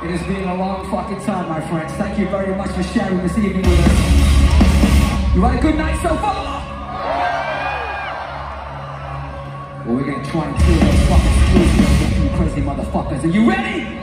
It has been a long fucking time, my friends. Thank you very much for sharing this evening with us. You had a good night so far? Well, we're gonna try and clear those fucking screws here, you crazy motherfuckers. Are you ready?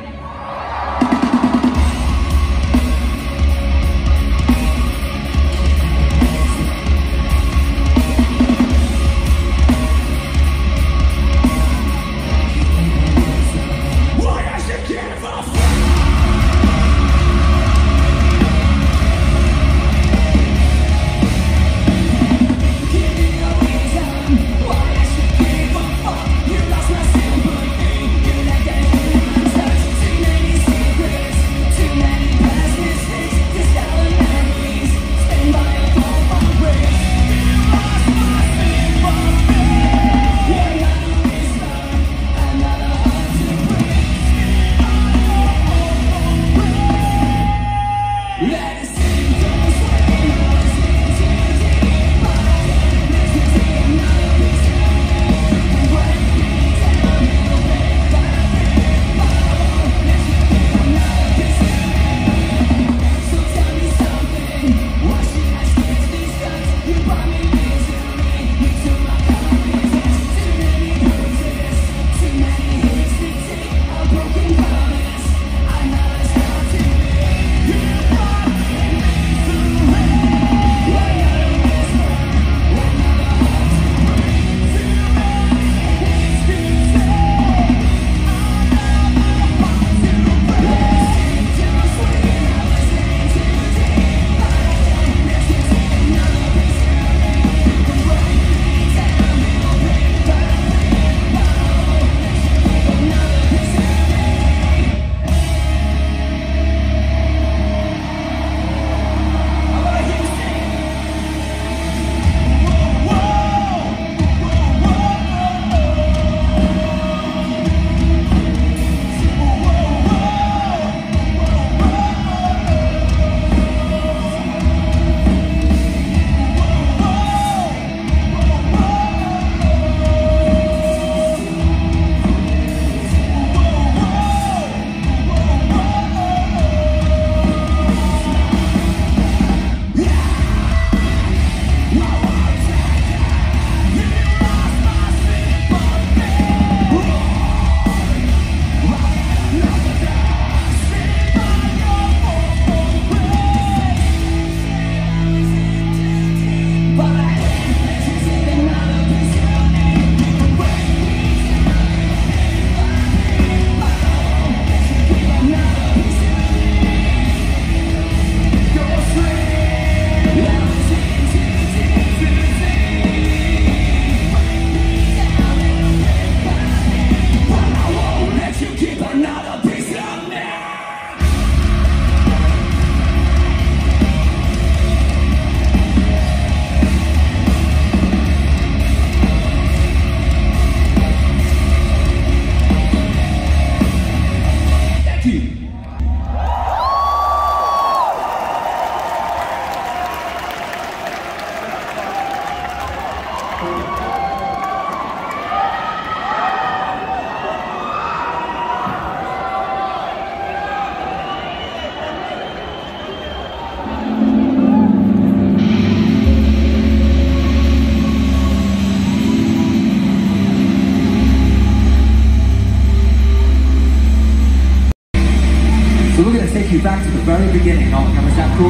Back to the very beginning, on camera, is that cool?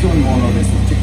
Show you all of this, okay?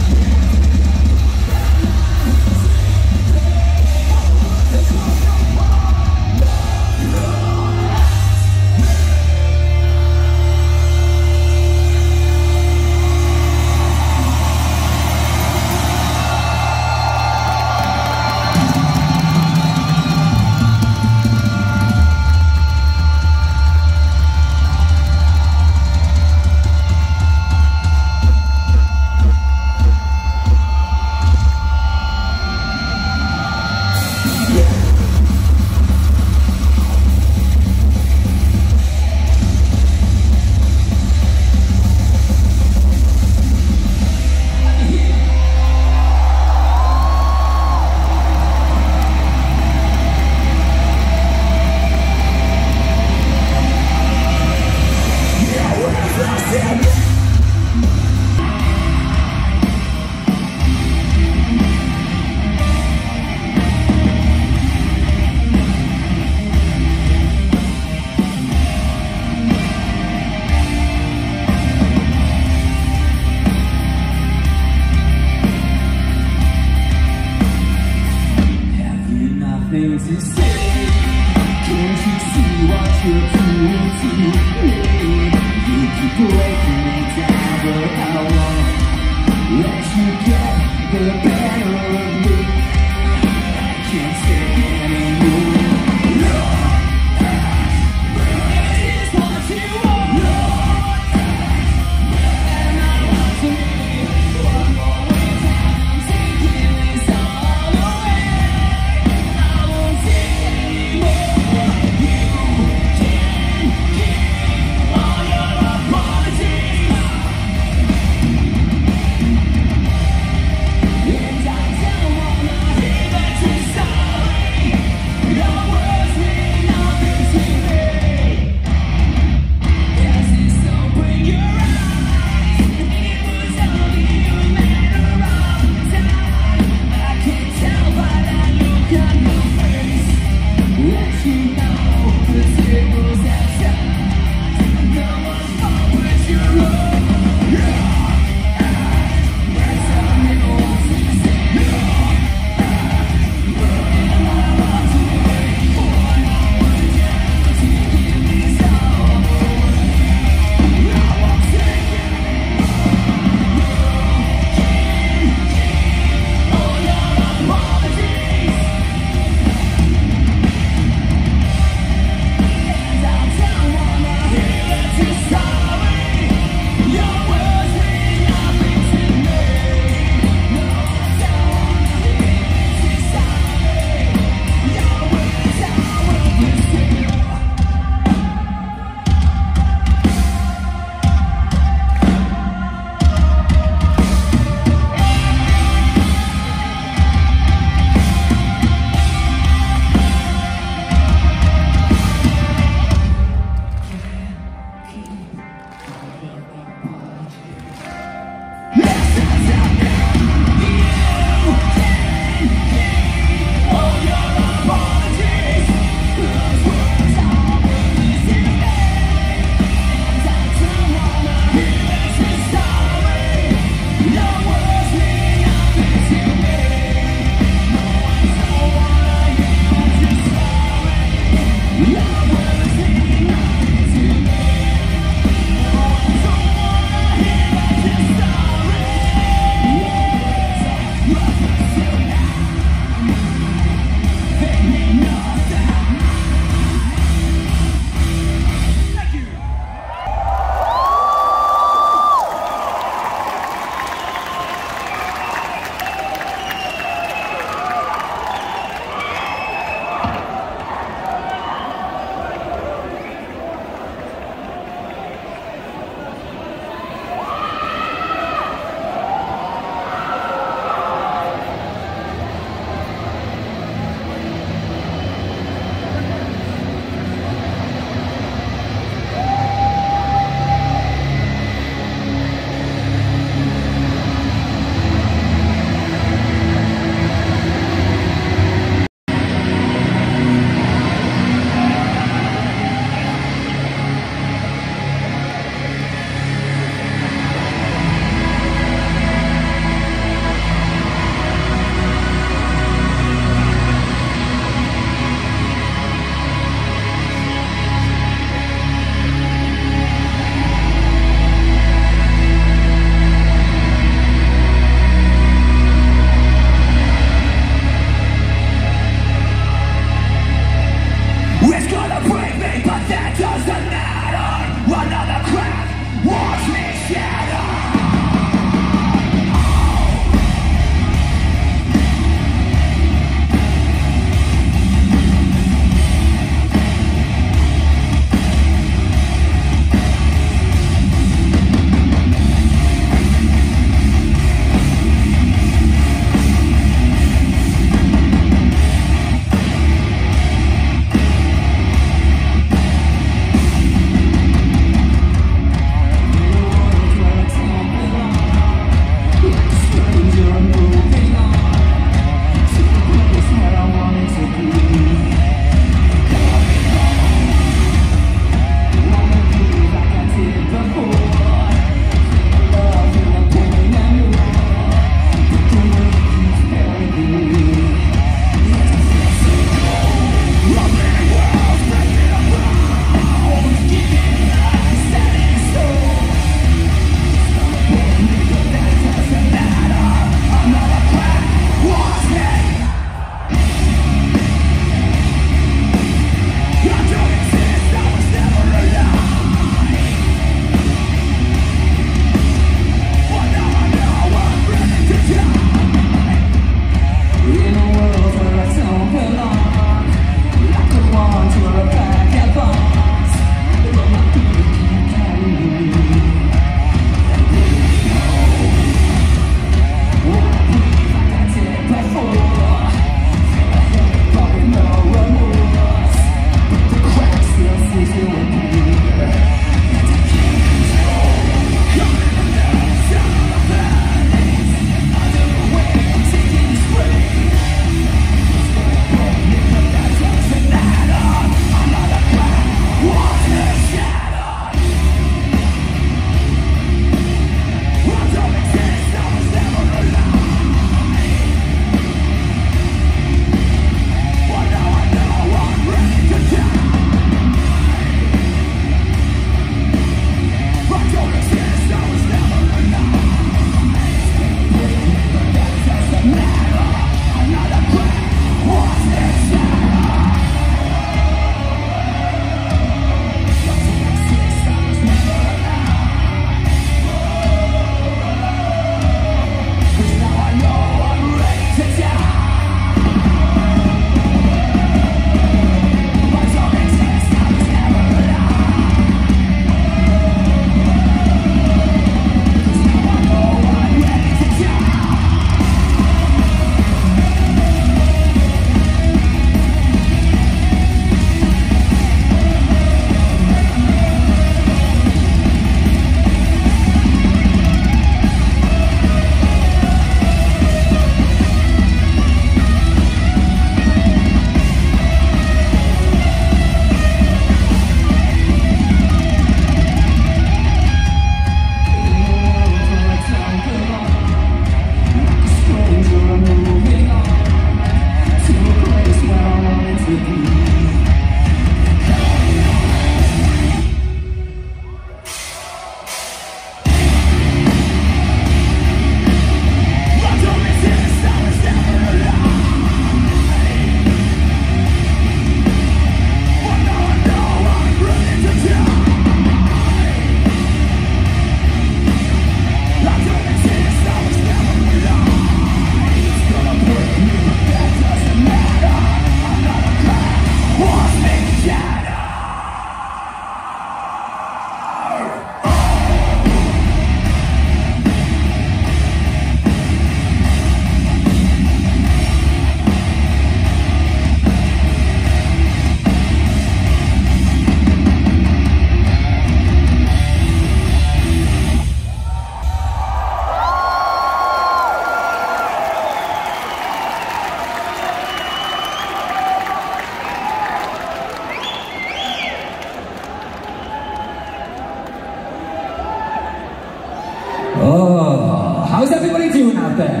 How's everybody doing out there?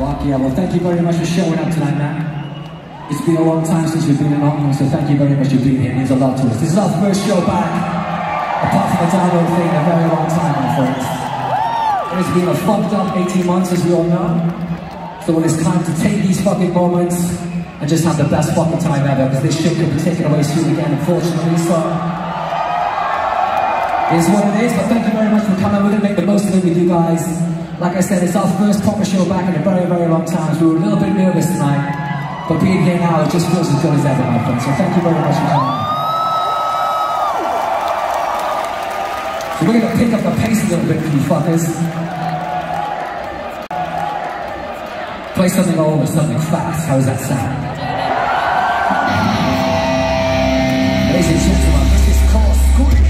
Fuck yeah, well thank you very much for showing up tonight, man. It's been a long time since we've been in Nottingham, so thank you very much for being here. It means a lot to us. This is our first show back, apart from the download thing, in a very long time, my friends. It's been a fucked up 18 months, as we all know. So when it's time to take these fucking moments and just have the best fucking time ever, because this shit could be taken away soon again, unfortunately, so... It's what it is, but thank you very much for coming. We're going to make the most of it with you guys. Like I said, it's our first proper show back in a very, very long time. So we were a little bit nervous tonight, but being here now, it just feels as good as ever, my friend. So thank you very much for coming. So we're going to pick up the pace a little bit for you fuckers. Play something old or something fast. How does that sound? Ladies and gentlemen, this is called Squid.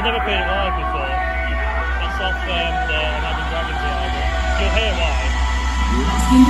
They never played live before. It's off the Imagine Dragons album. You'll hear why. Something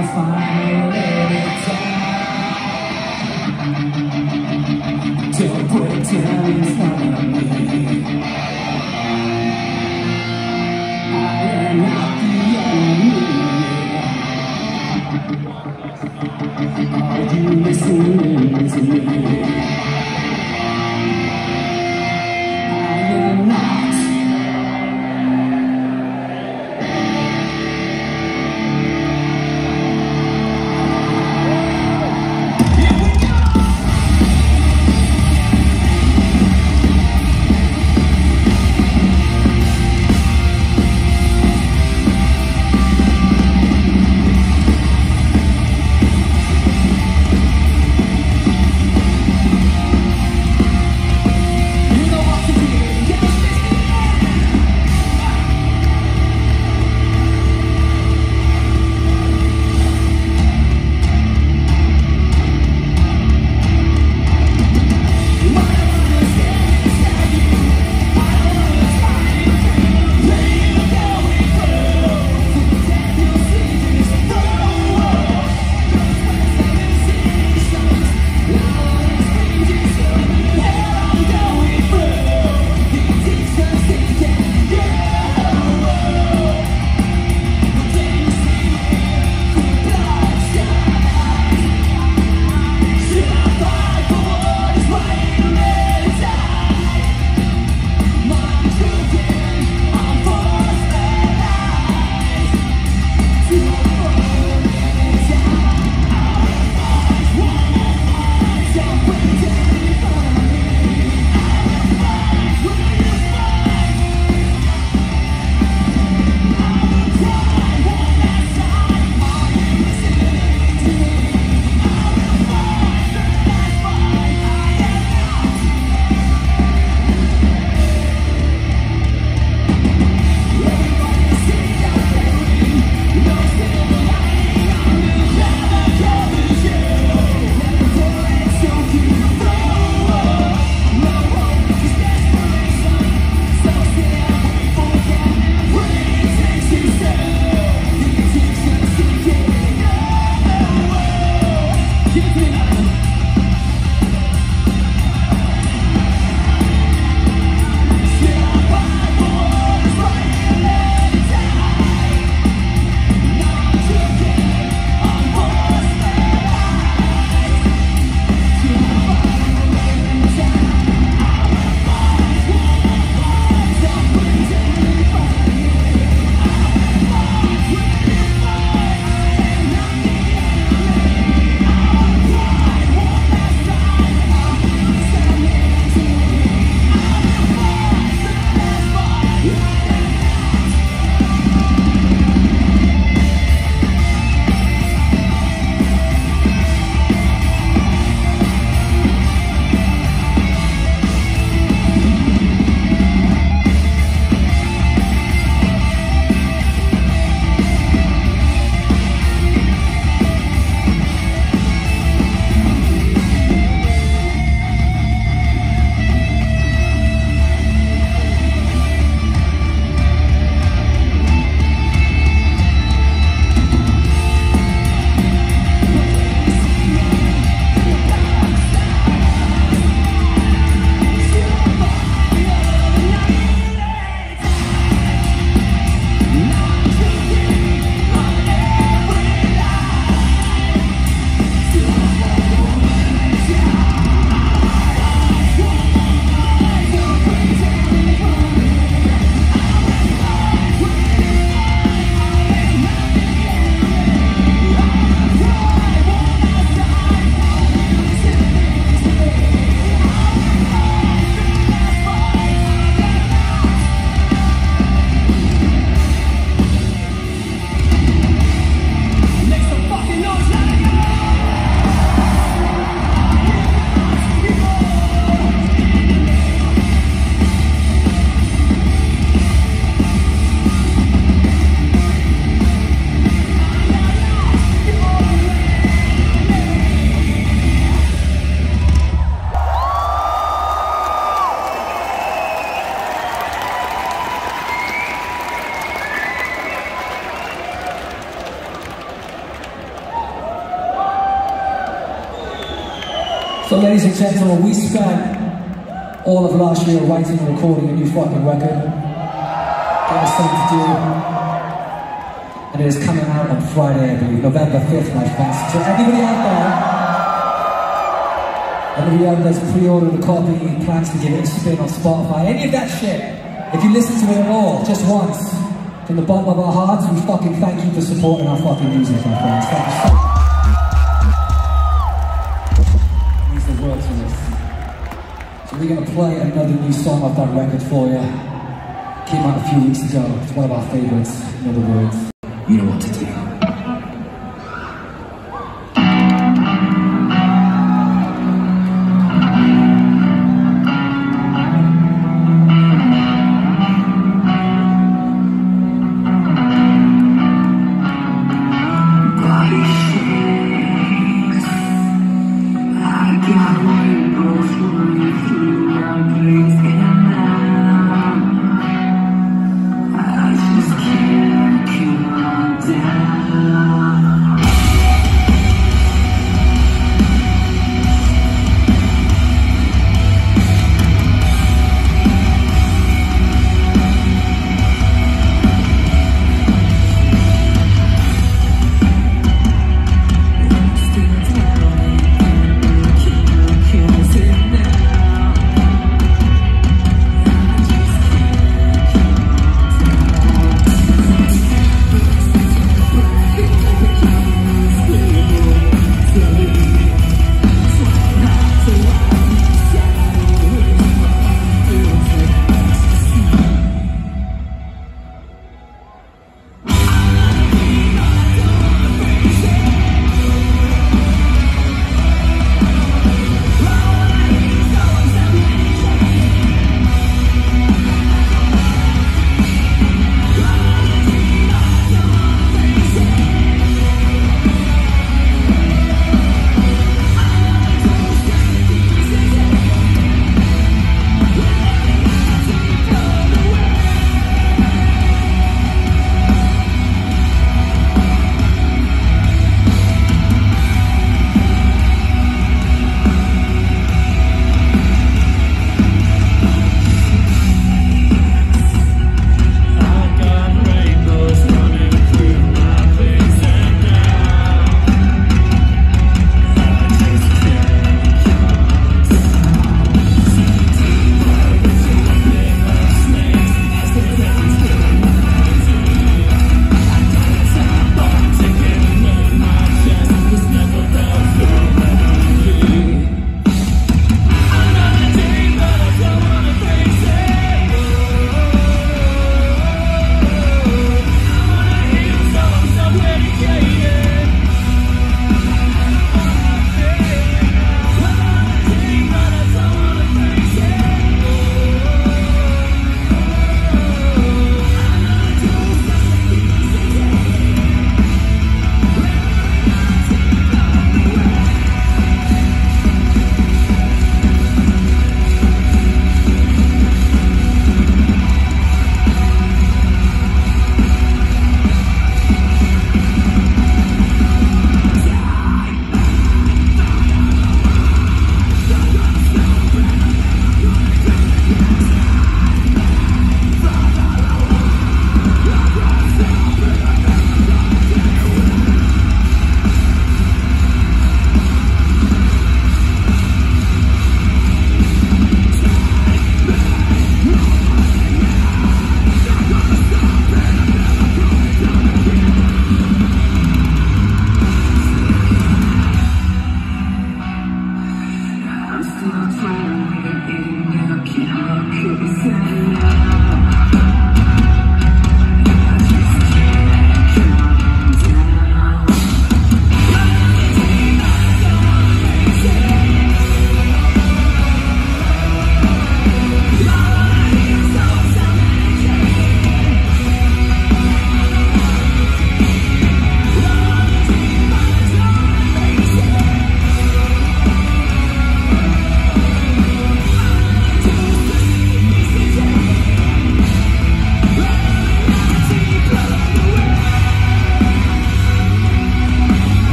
I finally let it down. Don't break down in front of me. I am not the enemy. Are you listening to me? I am not. But ladies and gentlemen, we spent all of last year writing and recording a new fucking record. That was something to do. And it is coming out on Friday, I believe, November 5th, my friends. So anybody out there, anybody out there that's pre-ordered a copy, plans to give it a spin on Spotify, any of that shit, if you listen to it at all, just once, from the bottom of our hearts, we fucking thank you for supporting our fucking music, my friends. Thanks. These are words for this. So we're going to play another new song off that record for you. Came out a few weeks ago. It's one of our favorites, in other words. You know what to do. Yeah.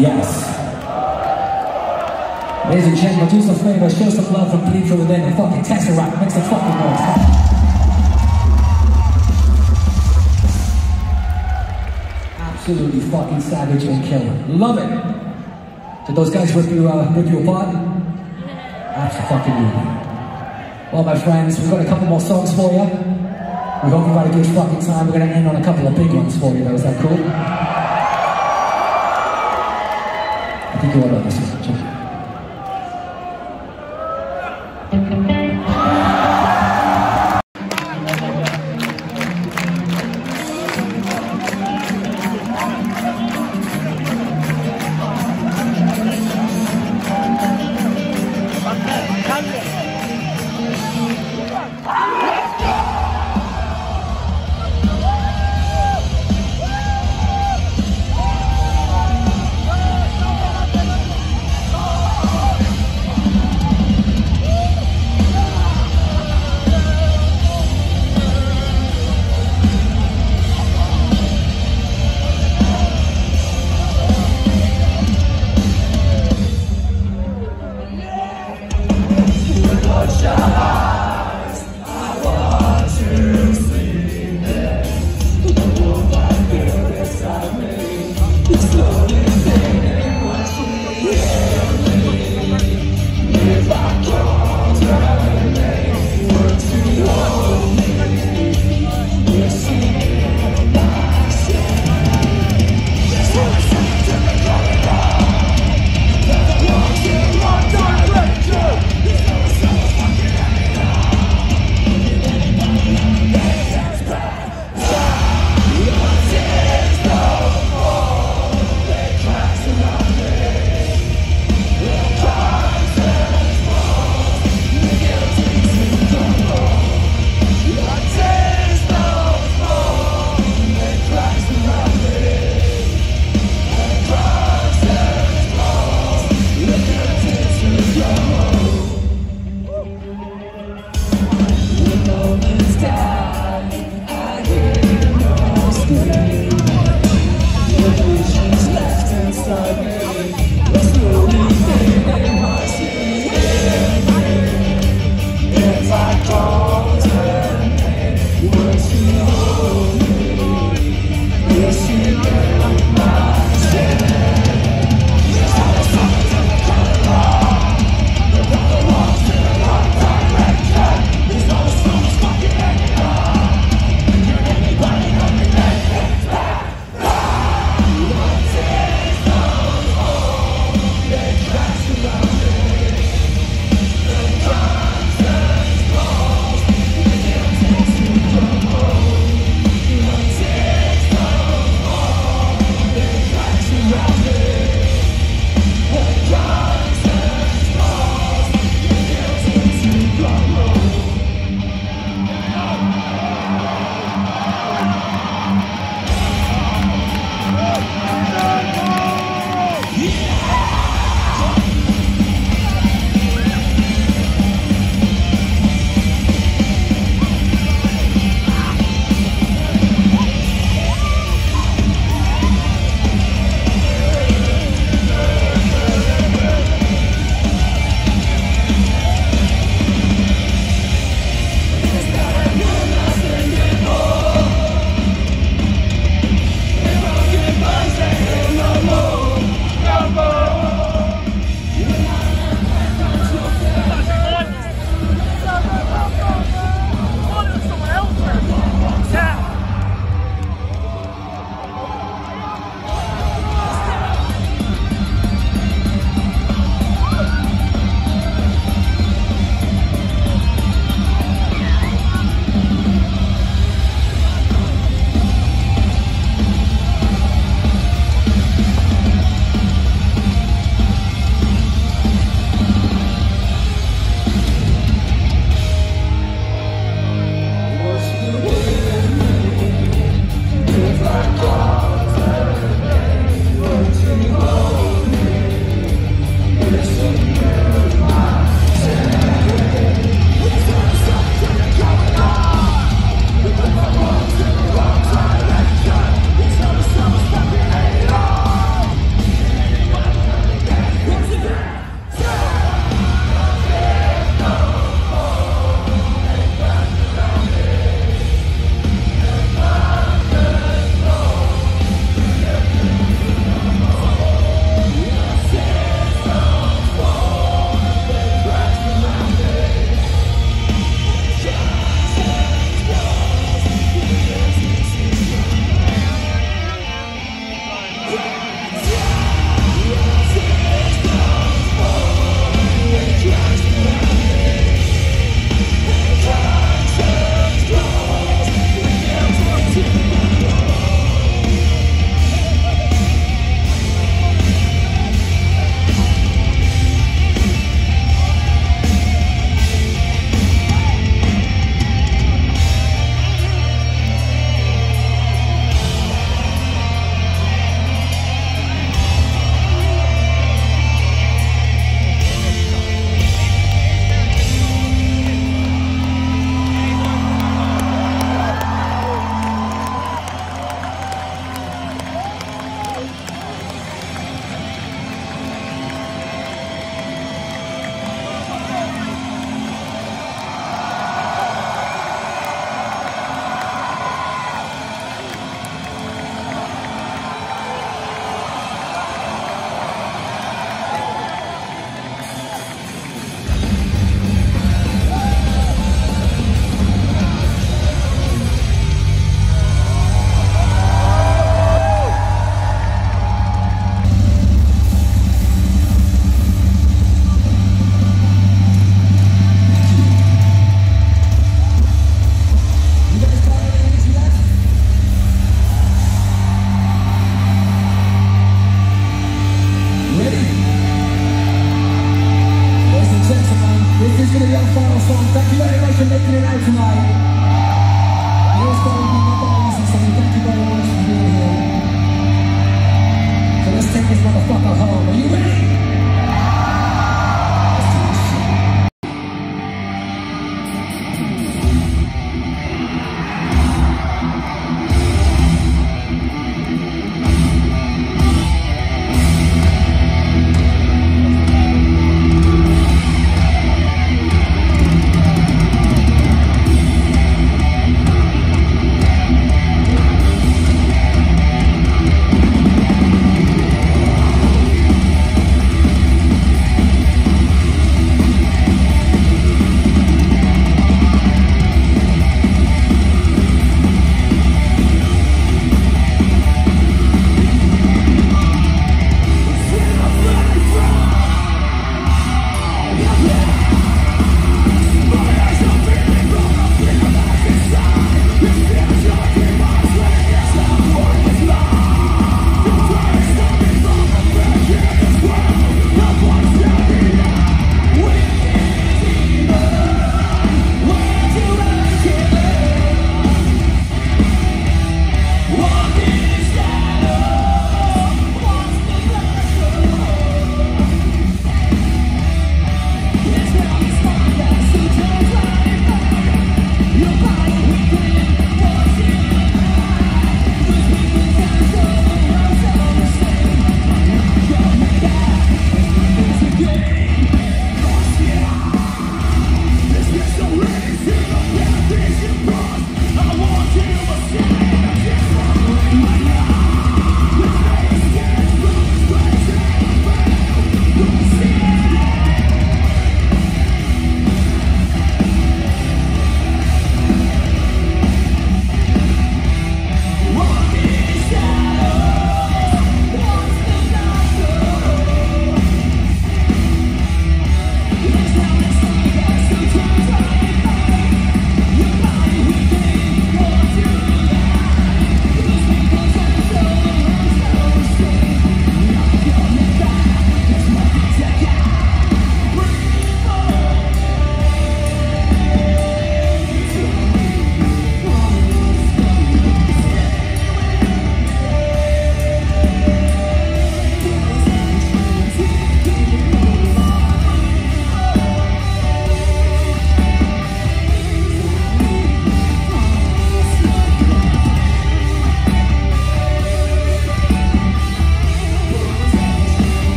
Yes. Ladies and gentlemen, do some favor, show some love from Bleed Through Within and fucking Tesseract, make some fucking noise. Absolutely fucking savage and killer. Love it. Did those guys rip you apart? Absolutely. Well, my friends, we've got a couple more songs for you. We hope you've had a good fucking time. We're gonna end on a couple of big ones for you though. Is that cool? I think you all love this.